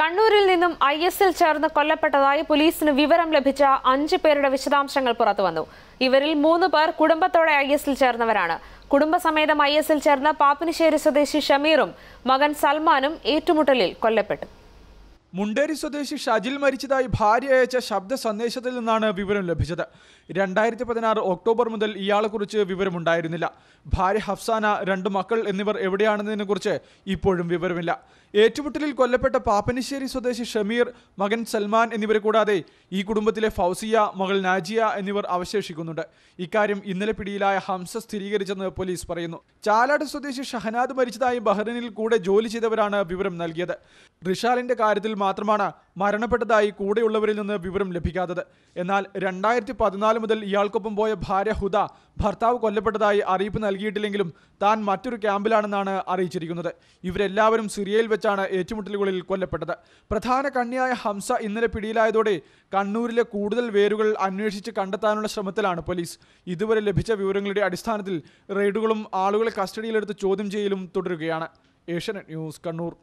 കണ്ണൂരിൽ നിന്നും ISIS ചേർന്ന് കൊല്ലപ്പെട്ടതായി പോലീസിന് വിവരം ലഭിച്ച 5 പേരുടെ വിശദാംശങ്ങൾ പുറത്തുവന്നു. ഇവരിൽ 3 പേർ കുടുംബത്തോടെ ISIS ചേർന്നവരാണ്. കുടുംബസമേതം ISIS ചേർന്ന പാപ്പിനിശ്ശേരി സ്വദേശി ഷമീറും മകൻ സൽമാനും ഏറ്റുമുട്ടലിൽ കൊല്ലപ്പെട്ടു. മുണ്ടേരി സ്വദേശി ഷാജിൽ മരിച്ചതായി ഭാര്യ അയച്ച ശബ്ദ സന്ദേശത്തിൽ നിന്നാണ് വിവരം ലഭിച്ചത്. 2016 ഒക്ടോബർ മുതൽ ഇയാളെക്കുറിച്ച് വിവരമുണ്ടായിരുന്നില്ല. ഭാര്യ ഹഫ്സാന, 2 മക്കൾ എന്നിവർ എവിടെയാണെന്നതിനെക്കുറിച്ച് ഇപ്പോഴും വിവരമില്ല. ഏറ്റുമുട്ടലിൽ കൊല്ലപ്പെട്ട പാപ്പിനിശ്ശേരി സ്വദേശി ഷമീർ, മകൻ സൽമാൻ എന്നിവരെ കൂടാതെ ഈ കുടുംബത്തിലെ ഫൗസിയ, മകൾ നാജിയ എന്നിവർ അവശേഷിക്കുന്നുണ്ട്. ഇക്കാര്യം ഇന്നലെ പിടിയിലായ ഹംസ സ്ഥിരീകരിച്ചെന്ന് പോലീസ് പറയുന്നു. ചാലാട് സ്വദേശി ഷഹനാദ് മരിച്ചതായി ബഹ്റിനിൽ കൂടെ ജോലി ചെയ്തവരാണ് വിവരം നൽകിയത്. റിഷാലിന്റെ കാര്യത്തിൽ മാത്രമാണ് മരണപ്പെട്ടതായി കൂടെയുള്ളവരിൽ നിന്ന് വിവരം ലഭിക്കാത്തത്. എന്നാൽ 2014 മുതൽ ഇയാൾക്കൊപ്പം പോയ ഭാര്യ ഹുദ ഭർത്താവ് കൊല്ലപ്പെട്ടതായി അറിയിപ്പ് നൽകിയിട്ടില്ലെങ്കിലും താൻ മറ്റൊരു ക്യാമ്പിലാണെന്നാണ് അറിയിച്ചിരിക്കുന്നത്. ഇവരെല്ലാവരും സിറിയയിൽ വെച്ചാണ് ഏറ്റുമുട്ടലുകളിൽ കൊല്ലപ്പെട്ടത്. പ്രധാന കണ്ണിയായ ഹംസ ഇന്നലെ പിടിയിലായതോടെ കണ്ണൂരിലെ കൂടുതൽ വേരുകൾ അന്വേഷിച്ച് കണ്ടെത്താനുള്ള ശ്രമത്തിലാണ് പോലീസ്. ഇതുവരെ ലഭിച്ച വിവരങ്ങളുടെ അടിസ്ഥാനത്തിൽ റെയ്ഡുകളും ആളുകളെ കസ്റ്റഡിയിലെടുത്ത് ചോദ്യം ചെയ്യലും തുടരുകയാണ്. ഏഷ്യാനെറ്റ് ന്യൂസ്, കണ്ണൂർ.